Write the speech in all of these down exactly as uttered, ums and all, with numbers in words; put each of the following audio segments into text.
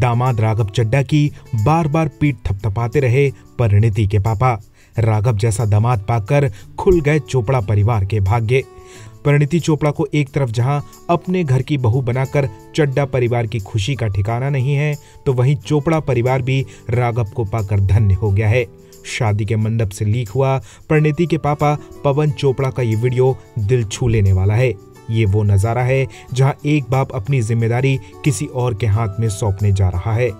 दामाद राघव चड्डा की बार बार पीठ थपथपाते रहे परिणीति के पापा। राघव जैसा दामाद पाकर खुल गए चोपड़ा परिवार के भाग्य। परिणीति चोपड़ा को एक तरफ जहां अपने घर की बहू बनाकर चड्डा परिवार की खुशी का ठिकाना नहीं है, तो वहीं चोपड़ा परिवार भी राघव को पाकर धन्य हो गया है। शादी के मंडप से लीक हुआ परिणीति के पापा पवन चोपड़ा का ये वीडियो दिल छू लेने वाला है। ये वो नज़ारा है जहां एक बाप अपनी जिम्मेदारी किसी और के हाथ में सौंपने जा रहा है।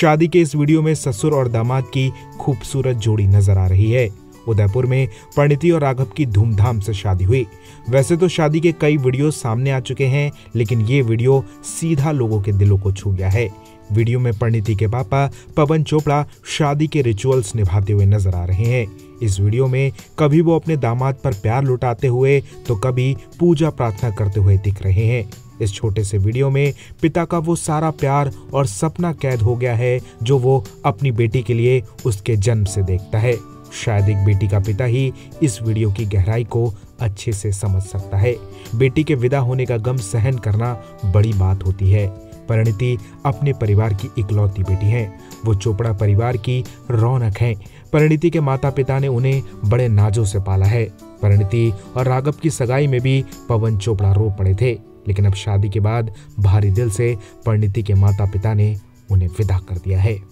शादी के इस वीडियो में ससुर और दामाद की खूबसूरत जोड़ी नजर आ रही है। उदयपुर में परिणीति और राघव की धूमधाम से शादी हुई। वैसे तो शादी के कई वीडियो सामने आ चुके हैं, लेकिन ये वीडियो सीधा लोगों के दिलों को छू गया है। वीडियो में परिणीति के पापा पवन चोपड़ा शादी के रिचुअल्स निभाते हुए नजर आ रहे हैं। इस वीडियो में कभी वो अपने दामाद पर प्यार लुटाते हुए तो कभी पूजा प्रार्थना करते हुए दिख रहे हैं। इस छोटे से वीडियो में पिता का वो सारा प्यार और सपना कैद हो गया है जो वो अपनी बेटी के लिए उसके जन्म से देखता है। शायद एक बेटी का पिता ही इस वीडियो की गहराई को अच्छे से समझ सकता है। बेटी के विदा होने का गम सहन करना बड़ी बात होती है। परिणीति अपने परिवार की इकलौती बेटी हैं। वो चोपड़ा परिवार की रौनक हैं। परिणीति के माता पिता ने उन्हें बड़े नाजों से पाला है। परिणीति और राघव की सगाई में भी पवन चोपड़ा रो पड़े थे, लेकिन अब शादी के बाद भारी दिल से परिणीति के माता पिता ने उन्हें विदा कर दिया है।